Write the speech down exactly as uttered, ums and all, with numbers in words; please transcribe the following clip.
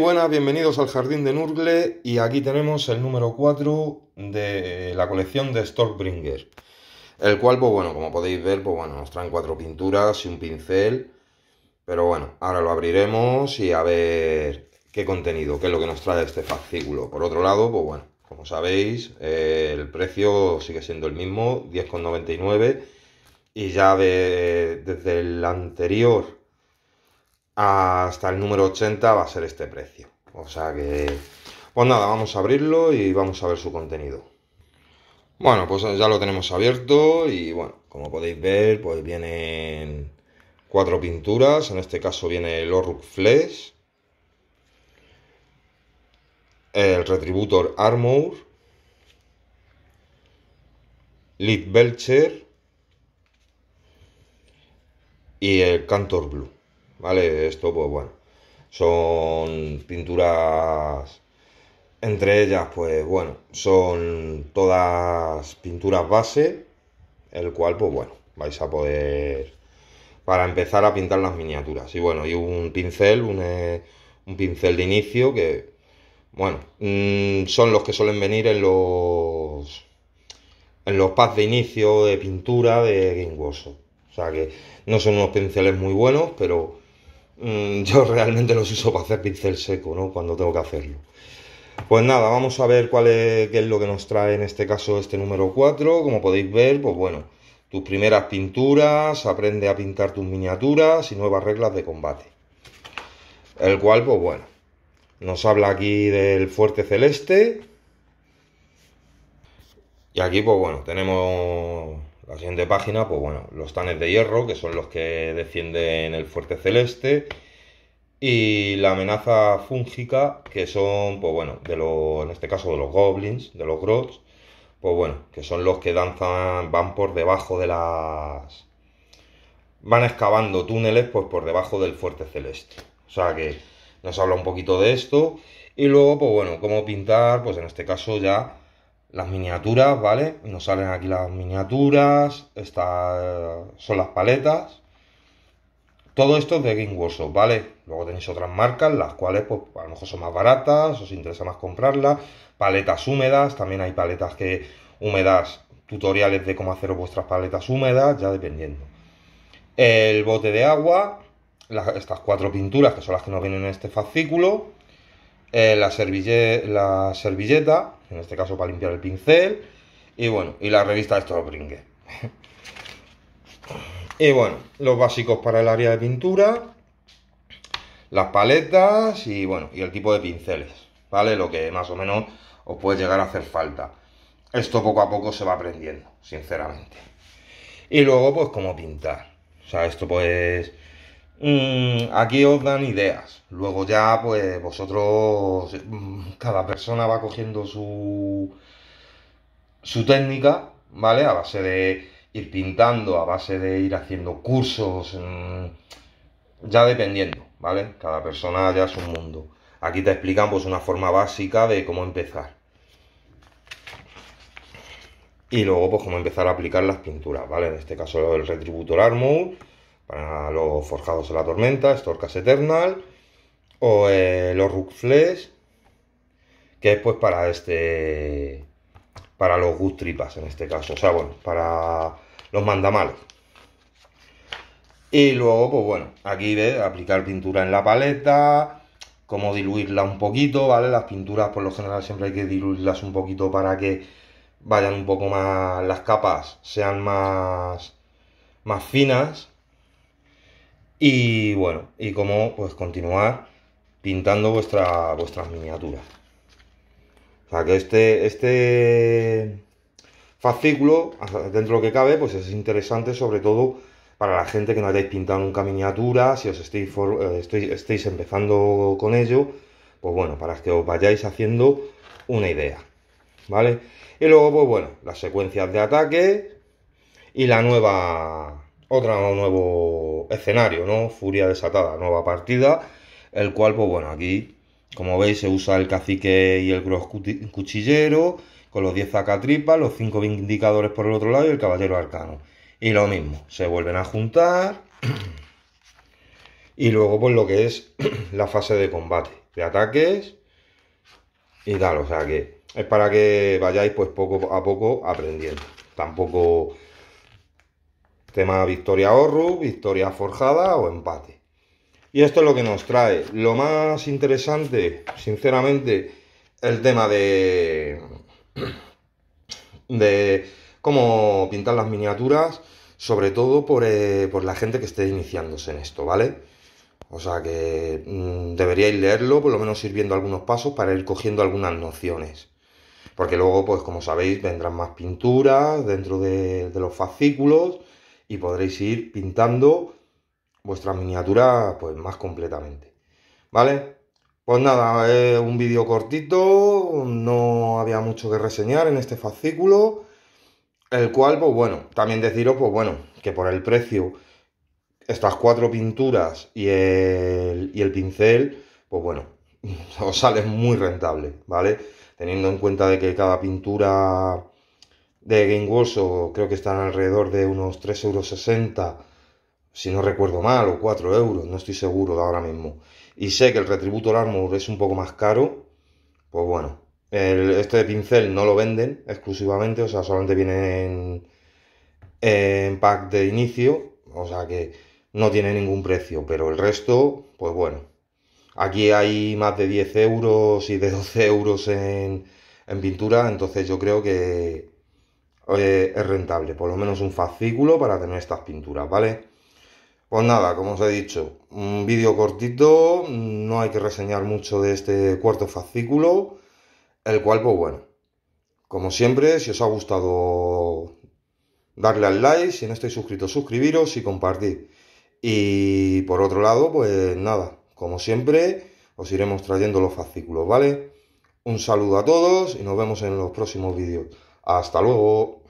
Buenas, bienvenidos al Jardín de Nurgle y aquí tenemos el número cuatro de la colección de Stormbringer, el cual, pues bueno, como podéis ver, pues bueno, nos traen cuatro pinturas y un pincel, pero bueno, ahora lo abriremos y a ver qué contenido, qué es lo que nos trae este fascículo. Por otro lado, pues bueno, como sabéis, eh, el precio sigue siendo el mismo, diez con noventa y nueve, y ya de, desde el anterior hasta el número ochenta va a ser este precio. O sea que, pues nada, vamos a abrirlo y vamos a ver su contenido. Bueno, pues ya lo tenemos abierto y bueno, como podéis ver, pues vienen cuatro pinturas. En este caso viene el Orruk Flesh, el Retributor Armour, Lid Belcher y el Cantor Blue. Vale, esto pues bueno, son pinturas, entre ellas pues bueno, son todas pinturas base, el cual pues bueno, vais a poder, para empezar a pintar las miniaturas. Y bueno, y un pincel, un, un pincel de inicio que, bueno, mmm, son los que suelen venir en los, en los packs de inicio de pintura de Game Workshop. O sea que no son unos pinceles muy buenos, pero yo realmente los uso para hacer pincel seco, ¿no?, cuando tengo que hacerlo. Pues nada, vamos a ver cuál es, qué es lo que nos trae en este caso este número cuatro. Como podéis ver, pues bueno, tus primeras pinturas, aprende a pintar tus miniaturas y nuevas reglas de combate. El cual, pues bueno, nos habla aquí del fuerte celeste. Y aquí, pues bueno, tenemos la siguiente página, pues bueno, los tanes de hierro, que son los que defienden el fuerte celeste, y la amenaza fúngica, que son, pues bueno, de los, en este caso de los goblins, de los grots, pues bueno, que son los que danzan, van por debajo de las, van excavando túneles, pues por debajo del fuerte celeste. O sea que nos habla un poquito de esto, y luego, pues bueno, cómo pintar, pues en este caso ya las miniaturas, ¿vale? Nos salen aquí las miniaturas, estas son las paletas, todo esto es de Game Workshop, ¿vale? Luego tenéis otras marcas, las cuales pues a lo mejor son más baratas, os interesa más comprarlas, paletas húmedas, también hay paletas que húmedas, tutoriales de cómo hacer vuestras paletas húmedas, ya dependiendo. El bote de agua, las, estas cuatro pinturas que son las que nos vienen en este fascículo, eh, la, serville, la servilleta, en este caso para limpiar el pincel, y bueno, y la revista de Stormbringer. Y bueno, los básicos para el área de pintura, las paletas y bueno, y el tipo de pinceles, ¿vale? Lo que más o menos os puede llegar a hacer falta. Esto poco a poco se va aprendiendo, sinceramente. Y luego, pues, cómo pintar. O sea, esto pues, aquí os dan ideas, luego ya pues vosotros, cada persona va cogiendo su su técnica, ¿vale? A base de ir pintando, a base de ir haciendo cursos, ya dependiendo, ¿vale? Cada persona ya es un mundo. Aquí te explican pues una forma básica de cómo empezar. Y luego pues cómo empezar a aplicar las pinturas, ¿vale? En este caso el Retributor Armour, para los forjados de la tormenta, Stormcast Eternal, o el Orruk Flesh, que es pues para este, para los Gutflesh en este caso, o sea, bueno, para los mandamalos. Y luego, pues bueno, aquí ves aplicar pintura en la paleta, cómo diluirla un poquito, ¿vale? Las pinturas por lo general siempre hay que diluirlas un poquito para que vayan un poco más, las capas sean más, más finas. Y bueno, y cómo pues continuar pintando vuestra, vuestras miniaturas. O sea que este, este fascículo, dentro de lo que cabe, pues es interesante sobre todo para la gente que no hayáis pintado nunca miniaturas, si os estáis, estáis, estáis empezando con ello, pues bueno, para que os vayáis haciendo una idea, ¿vale? Y luego, pues bueno, las secuencias de ataque y la nueva, otra nuevo escenario, ¿no? Furia desatada, nueva partida, el cual, pues bueno, aquí, como veis, se usa el cacique y el gros cuchillero, con los diez zacatripas, los cinco vindicadores por el otro lado y el caballero arcano. Y lo mismo, se vuelven a juntar. Y luego, pues lo que es la fase de combate, de ataques y tal, o sea que es para que vayáis pues poco a poco aprendiendo. Tampoco tema victoria Orruk, victoria forjada o empate. Y esto es lo que nos trae. Lo más interesante, sinceramente, el tema de... de cómo pintar las miniaturas, sobre todo por, eh, por la gente que esté iniciándose en esto, ¿vale? O sea que mmm, deberíais leerlo, por lo menos ir viendo algunos pasos para ir cogiendo algunas nociones. Porque luego, pues como sabéis, vendrán más pinturas dentro de, de los fascículos y podréis ir pintando vuestras miniaturas pues más completamente, ¿vale? Pues nada, eh, un vídeo cortito, no había mucho que reseñar en este fascículo, el cual, pues bueno, también deciros, pues bueno, que por el precio, estas cuatro pinturas y el, y el pincel, pues bueno, os sale muy rentable, ¿vale? Teniendo en cuenta de que cada pintura de Game Workshop creo que están alrededor de unos tres euros sesenta, si no recuerdo mal, o cuatro euros, no estoy seguro ahora mismo. Y sé que el Retributor Armour es un poco más caro, pues bueno, el, este pincel no lo venden exclusivamente, o sea, solamente viene en, en pack de inicio, o sea que no tiene ningún precio, pero el resto, pues bueno, aquí hay más de diez euros y de doce euros en, en pintura, entonces yo creo que eh, es rentable, por lo menos un fascículo para tener estas pinturas, ¿vale? Pues nada, como os he dicho, un vídeo cortito, no hay que reseñar mucho de este cuarto fascículo, el cual, pues bueno, como siempre, si os ha gustado, darle al like, si no estáis suscritos, suscribiros y compartir. Y por otro lado, pues nada, como siempre, os iremos trayendo los fascículos, ¿vale? Un saludo a todos y nos vemos en los próximos vídeos. ¡Hasta luego!